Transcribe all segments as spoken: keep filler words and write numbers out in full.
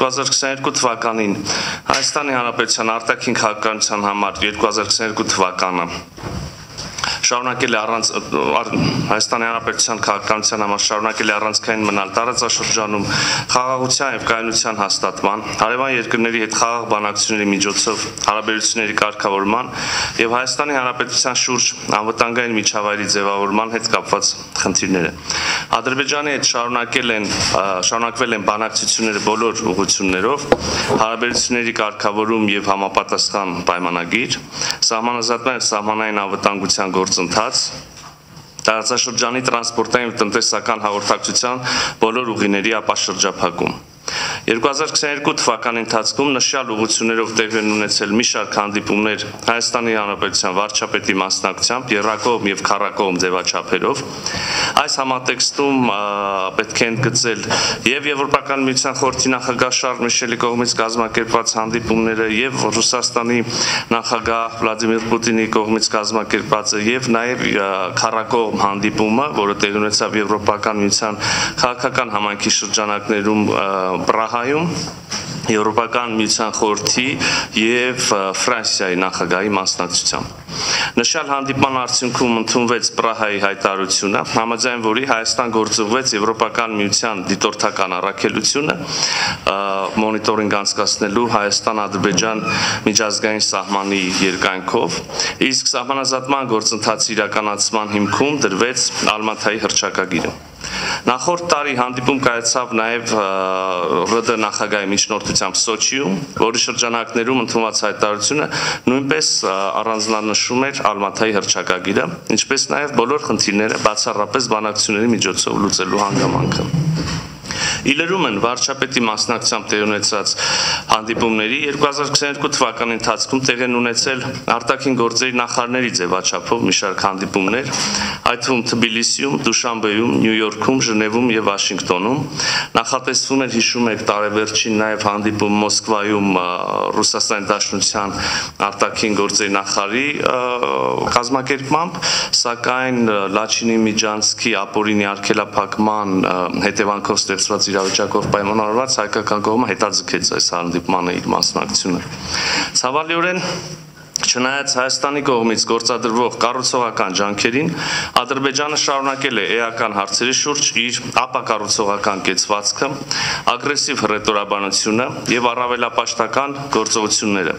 două mii douăzeci și doi թվականին Հայաստանի Հանրապետության արտաքին քաղաքականության համար două mii douăzeci și doi թվականը շարունակել է առանց Հայաստանի Հանրապետության քաղաքականության համար շարունակել է առանցքային մնալ տարածաշրջանում խաղաղության և կայունության հաստատման, հարևան երկրների հետ խաղաղ բանակցությունների միջոցով հարաբերությունների կարգավորման և Հայաստանի Հանրապետության շուրջ անվտանգային միջավայրի ձևավորման հետ կապված խնդիրները։ Ադրբեջանի հետ շարունակել են շարունակվել են բանակցությունները բոլոր ուղղություններով, հարաբերությունների կարգավորում և համապատասխան պայմանագիր, սահմանազատման և սահմանային անվտանգության գործընթաց, տարածաշրջանի տրանսպորտային և տնտեսական հաղորդակցության բոլոր ուղիների ապաշրջափակում։ două mii douăzeci și doi թվականի ընթացքում նշյալ ուղղություններով տեղի են ունեցել մի շարք հանդիպումներ Հայաստանի Հանրապետության վարչապետի մասնակցությամբ երկկողմ և քառակողմ ձևաչափերով։ Այս համատեքստում պետք է ընդգծել և Եվրոպական միության խորհրդի նախագահ Շարլ Միշելի կողմից կազմակերպված հանդիպումները և Ռուսաստանի նախագահ Վլադիմիր Պուտինի կողմից կազմակերպվածը և նաև քառակողմ հանդիպումը, որը տեղի ունեցավ Եվրոպական միության քաղաքական համայնքի շրջանակներում Prahaium, Եվրոպական միության խորհրդի և Ֆրանսիայի նախագահի մասնակցությամբ։ Նշյալ հանդիպման արդյունքում ընդունվեց Պրահայի հայտարարությունը, համաձայն որի Հայաստան գործուղվեց Եվրոպական միության դիտորդական առաքելությունը մոնիտորինգ անցկացնելու Հայաստան-Ադրբեջան միջազգային սահմանի երկայնքով, իսկ սահմանազատման գործընթացի իրականացման հիմքում դրվեց Ալմատայի հռչակագիրը։ Նախորդ տարի հանդիպում կայացավ նաև ՌԴ նախագահի միջնորդությամբ Սոչիում, որի շրջանակներում ընդունված հայտարարությունը նույնպես առանձնանշում էր Ալմատայի հռչակագիրը, ինչպես նաև բոլոր խնդիրները բացառապես բանակցությունների միջոցով լուծելու հանգամանքը։ Իլերում են վարչապետի մասնակցությամբ տեղի ունեցած հանդիպումների două mii douăzeci și doi թվականի ընթացքում տեղի են ունեցել արտաքին գործերի նախարարների ձևաչափով մի շարք հանդիպումներ, այդ թվում Թբիլիսիում, Դուշանբեում, Նյու Յորքում, Ժնևում և Վաշինգտոնում։ Նախատեսվում էր, հիշում եք, տարեվերջին նաև հանդիպում Մոսկվայում Ռուսաստանի Դաշնության արտաքին գործերի նախարարի կազմակերպմամբ, սակայն Լաչինի Միջանցքի ապօրինի արգելափակման հետևանքով ստեղծված իրավիճակով պայմանավորված հայկական կողմը հետաձգեց այս հանդիպմանը իր մասնակցությունը։ Ցավալիորեն, չնայած Հայաստանի կողմից գործադրվող կառուցողական ջանքերին, Ադրբեջանը շարունակել է էական հարցերի շուրջ իր ապակառուցողական կեցվածքը, ագրեսիվ հռետորաբանությունը և առավելապաշտական գործողությունները։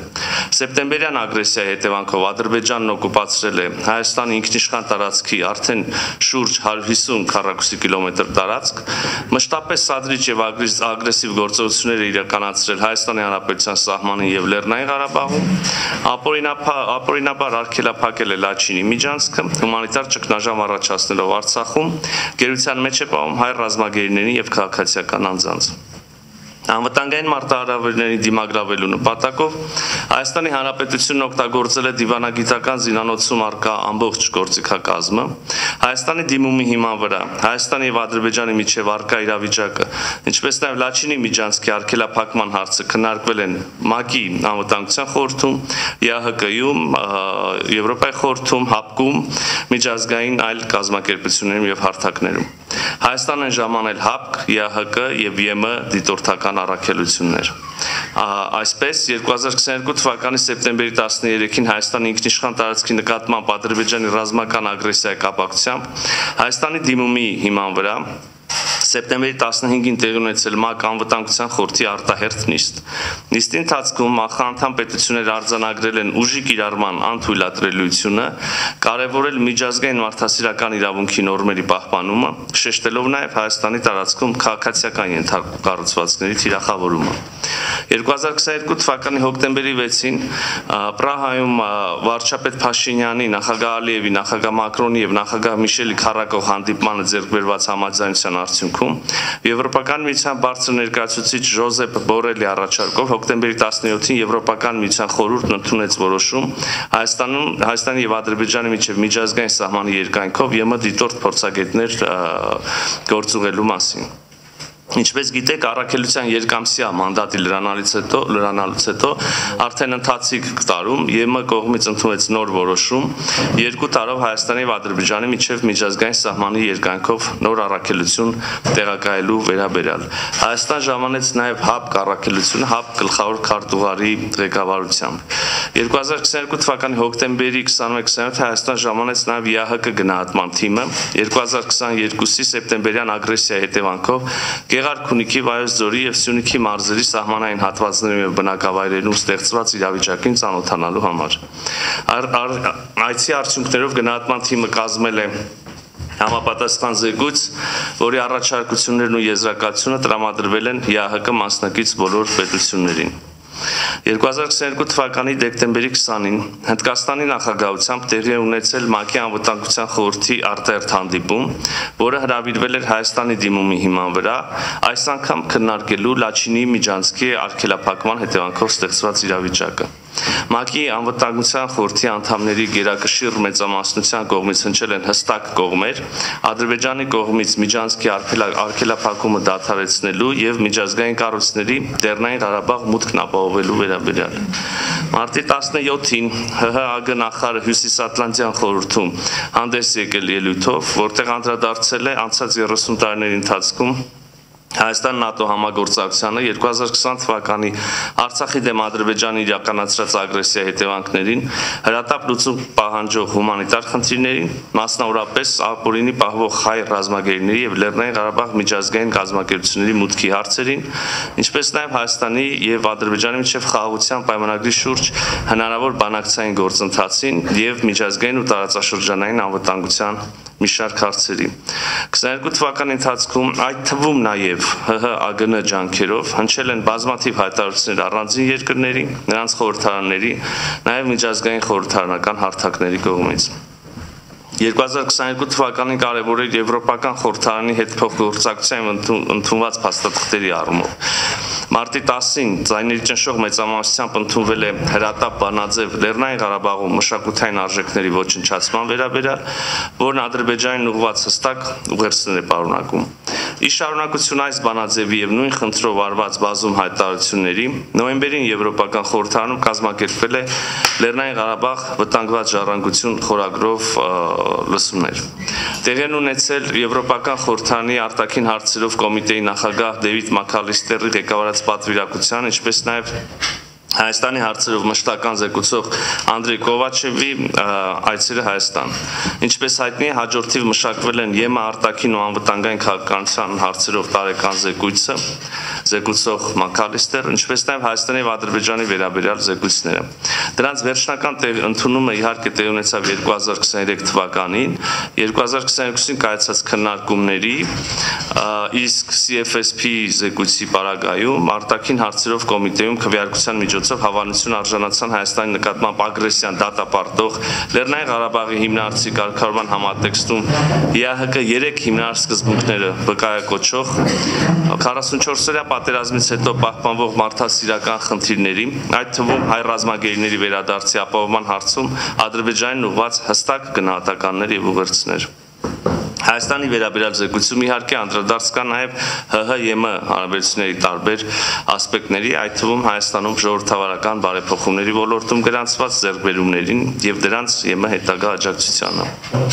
Սեպտեմբերյան ագրեսիայի հետևանքով Ադրբեջանն օկուպացրել է Հայաստանի ինքնիշխան տարածքի արդեն շուրջ o sută cincizeci քառակուսի կիլոմետր տարածք, մշտապես սադրիչ և ագրեսիվ գործողությունները իրականացրել Հայաստանի Հանրապետության սահմանին և Լեռնային Ղարաբաղում, ապօրինաբար արգելափակել է Լաչինի Միջանցքը, հումանիտար ճգնաժամ առաջացնելով Արցախում, գերության մեջ է պահում հայ ռազմագերիների և քաղաքացիական անձանց։ Անվտանգային մարտահրավերների դիմագրավելու նպատակով Հայաստանի Հանրապետությունն օգտագործել է դիվանագիտական զինանոցում առկա ամբողջ գործիքակազմը, Հայաստանի դիմումի հիման վրա Հայաստանի և Ադրբեջանի միջև առկա իրավիճակը, ինչպես նաև Լաչինի Միջանցքի արգելափակման հարցը քննարկվել են ՄԱԿ-ի Անվտանգության խորհրդում, ԵԱՀԿ-ում, Եվրոպայի խորհրդում, ՀԱՊԿ-ում, միջազգային այլ կազմակերպություններում և հարթակներում։ Հայաստանն են ժամանել ՀԱՊԿ, ԵԱՀԿ և ԵՄ դիտորդական առաքելություններ։ Այսպես, două mii douăzeci și doi թվականի սեպտեմբերի տասներեքին Հայաստանի ինքնիշխան տարածքի նկատմամբ Ադրբեջանի ռազմական ագրեսիայի կապակցությամբ Հայաստանի դիմումի հիման վրա սեպտեմբերի տասնհինգին տեղի ունեցել ՄԱԿ-ի Անվտանգության խորհրդի արտահերթ նիստ։ Նիստի ընթացքում ախանդամ պետությունները արձանագրել են ուժի կիրառման անթույլատրելիությունը, կարևորել միջազգային մարդասիրական իրավունքի նորմերի պահպանումը, շեշտելով նաև Հայաստանի տարածքում քաղաքացիական ենթարկող կառուցվածքների թիրախավորումը։ două mii douăzeci și doi թվականի հոկտեմբերի șase-ին Պրահայում վարչապետ Փաշինյանի, նախագահ Ալիևի, նախագահ Մակրոնի և նախագահ Միշելի քառակող հանդիպմանը ձեռք բերված համաձայնության արդյունքում Եվրոպական միության բարձր ներկայացուցիչ Ժոզեփ Բորելի առաջարկով հոկտեմբերի տասնյոթին Եվրոպական միության խորհուրդն ընդունեց որոշում Հայաստանի և Ադրբեջանի միջև միջազգային սահմանի երկայնքով ԵՄ դիտորդ փորձագետներ գործուղելու մասին։ Ինչպես գիտեք, Առաքելության երկամսյա մանդատի լրանալուց հետո, լրանալուց հետո արդեն ընթացիկ տարում ԵՄ կողմից ընդունեց նոր որոշում երկու տարով Հայաստանի և Ադրբեջանի միջև միջազգային սահմանի երկայնքով նոր առաքելություն տեղակայելու վերաբերյալ։ Հայաստան ժամանեց նաև ՀԱՊԿ առաքելությունը ՀԱՊԿ գլխավոր քարտուղարի ղեկավարությամբ։ երկու հազար քսաներկու թվականի հոկտեմբերի քսանուց քսանհինգ Հայաստան ժամանեց նաև ԵԱՀԿ գնահատման թիմը երկու հազար քսաներկուսի սեպտեմբերյան ագրեսիայի հետևանքով Գեղարքունիքի, Վայոց ձորի և Սյունիքի մարզերի սահմանային հատվածներում և բնակավայրերում ստեղծված իրավիճակին ծանոթանալու համար։ Այցի արդյունքներով գնահատման թիմը կազմել է համապատասխան զեկույց, որի առաջարկություններն ու եզրակացությունը տրամադրվել են ԵԱՀԿ մասնակից բոլոր պետություններին։ երկու հազար քսաներկու թվականի դեկտեմբերի քսանին Հնդկաստանի նախագահությամբ տեղի ունեցել ՄԱԿ-ի Անվտանգության խորհրդի արտահերթ հանդիպում, որը հրավիրվել էր Հայաստանի դիմումի հիման վրա, այս անգամ քննարկելու Լաչինի միջանցքի արգելափակման հետևանքով ստեղծված իրավիճակը։ ՄԱԿ-ի Անվտանգության խորհրդի անդամների գերակշիռ մեծամասնության կողմից հնչել են հստակ կողմեր, Ադրբեջանի կողմից միջանցքի արգելափակումը դադարեցնելու և միջազգային կառույցների Լեռնային Ղարաբաղ մուտքն ապահովելու վերաբերյալ։ Մարտի տասնհինգին ՀՀԱ նախարարը Հյուսիսատլանտյան խորհրդում հանդես եկել ելույթով, որտեղ անդրադարձել է անցած երեսուն տարիների ընթացքում Հայաստան ՆԱՏՕ համագործակցությանը երկու հազար քսան թվականի Արցախի դեմ Ադրբեջանի իրականացրած ագրեսիայի հետևանքներին, հրատապ լուծում պահանջող հումանիտար խնդիրներին, մասնավորապես ապօրինի պահվող հայ ռազմագերիների և Լեռնային Ղարաբաղ միջազգային կազմակերպությունների մուտքի հարցերին, ինչպես նաև Հայաստանի և Ադրբեջանի միջև խաղաղության պայմանագրի շուրջ հնարավոր բանակցային գործընթացին և միջազգային ու տարածաշրջանային անվտանգության մի շարք հարցերի։ քսաներկու թվականի ընթացքում այդ թվում նաև ՀՀ-ԱԳՆ ջանքերով հնչել են բազմաթիվ հայտարարություններ առանձին երկրների, նրանց խորհրդարանների, նաև միջազգային խորհրդարանական հարթակների կողմից։ երկու հազար քսաներկու թվականին կարևոր էր Եվրոպական խորհրդարանի հետ փոխգործակցությամբ ընդունված փաստաթղթերի առումով։ Մարտի տասին ձայների ճնշող մեծամասնությամբ ընդունվել է հրատապ բանաձև Լեռնային Ղարաբաղում մշակութային արժեքների ոչնչացման վերաբերյալ, որն Ադրբեջանին ուղղված հստակ ուղերձներ է պարունակում։ Ի շարունակություն այս բանաձևի և նույն խնդրով արված բազում հայտարարությունների, նոյեմբերին Եվրոպական խորհրդարանում կազմակերպվել է Լեռնային Ղարաբաղ վտանգված ժառանգություն խորագրով լսումներ։ Տեղի են ունեցել Եվրոպական խորհրդարանի արտաքին հարցերով կոմիտեի նախագահ Դեյվիդ Մաքալիստերի ղեկավարած պատվիրակության, ինչպես նաև Հայաստանի հարցերով մշտական զեկուցող Անդրեյ Կովաչևի այցերը Հայաստան։ Ինչպես հայտնի է, հաջորդիվ մշակվել են ԵՄ արտաքին ու անվտանգային քաղաքականության հարցերով տարեկան զեկույցը, զեկուցող Մաքալիստեր, ինչպես նաև Հայաստանի և Ադրբեջանի վերաբերյալ զեկույցները։ Դրանց վերջնական ընդունումը իհարկե տեղի ունեցավ երկու հազար քսաներեք թվականին, երկու հազար քսաներկուսին կայացած քննարկումների, իսկ Սի Էֆ Էս Փի զեկույցի պարագայում արտաքին հարցերով կոմիտեում քվեարկության միջոցով հավանություն արժանացան Հայաստանի նկատմամբ ագրեսիան դատապարտող Լեռնային Ղարաբաղի հիմնարարցի կարգավորման համատեքստում ԵԱՀԿ երեք հիմնարար սկզբունքները վկայակոչող քառասունչորսերորյա պատերազմից հետո պահպանվող մարդասիրական խնդիրների, այդ թվում հայ ռազմագերիների վերադարձի ապահովման հարցում Ադրբեջանին ուղղված հստակ գնահատականներ և ուղերձներ։ Հայաստանի վերաբերյալ զեկույցում իհարկե անդրադարձ կա նաև ՀՀ-ԵՄ հարաբերությունների տարբեր ասպեկտների, այդ թվում Հայաստանում ժողովրդավարական բարեփոխումների ոլորտում գրանցված ձեռքբերումներին և դրանց ԵՄ հետագա աջակցությանը։